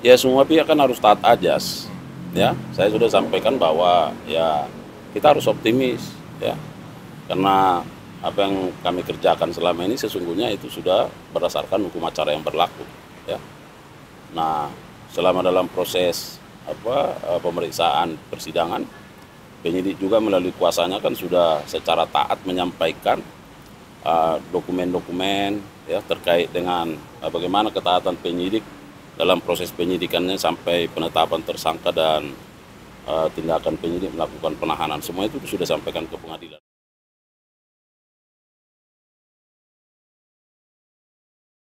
ya semua pihak kan harus taat ajas. Ya, saya sudah sampaikan bahwa ya kita harus optimis ya. Karena apa yang kami kerjakan selama ini sesungguhnya itu sudah berdasarkan hukum acara yang berlaku ya. Nah, selama dalam proses pemeriksaan persidangan, penyidik juga melalui kuasanya kan sudah secara taat menyampaikan dokumen-dokumen ya terkait dengan bagaimana ketaatan penyidik dalam proses penyidikannya sampai penetapan tersangka dan tindakan penyidik melakukan penahanan. Semua itu sudah sampaikan ke pengadilan.